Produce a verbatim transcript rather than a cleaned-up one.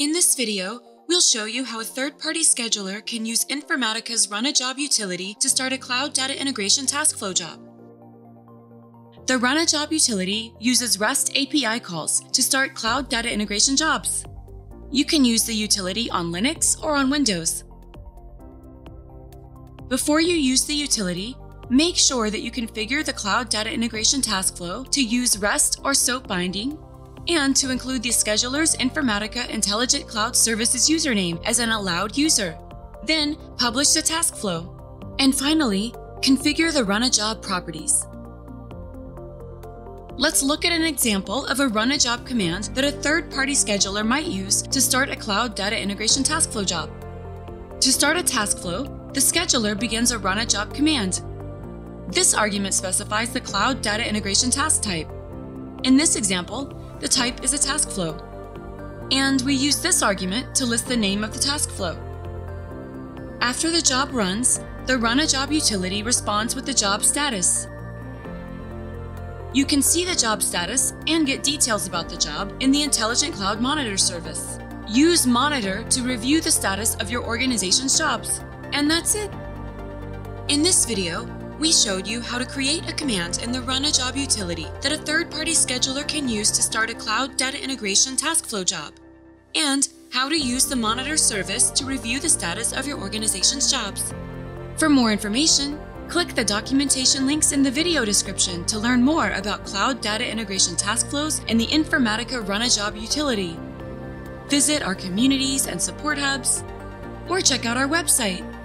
In this video, we'll show you how a third-party scheduler can use Informatica's RunAJob utility to start a Cloud Data Integration Taskflow job. The RunAJob utility uses REST A P I calls to start Cloud Data Integration jobs. You can use the utility on Linux or on Windows. Before you use the utility, make sure that you configure the Cloud Data Integration Taskflow to use REST or SOAP binding, and to include the scheduler's Informatica Intelligent Cloud Services username as an allowed user. Then, publish the task flow. And finally, configure the RunAJob properties. Let's look at an example of a RunAJob command that a third-party scheduler might use to start a Cloud Data Integration task flow job. To start a task flow, the scheduler begins a RunAJob command. This argument specifies the Cloud Data Integration task type. In this example, the type is a task flow, and we use this argument to list the name of the task flow. After the job runs, the RunAJob utility responds with the job status. You can see the job status and get details about the job in the Intelligent Cloud Monitor service. Use Monitor to review the status of your organization's jobs. And that's it. In this video, we showed you how to create a command in the RunAJob utility that a third-party scheduler can use to start a Cloud Data Integration Taskflow job, and how to use the Monitor service to review the status of your organization's jobs. For more information, click the documentation links in the video description to learn more about Cloud Data Integration Taskflows and the Informatica RunAJob utility. Visit our communities and support hubs, or check out our website.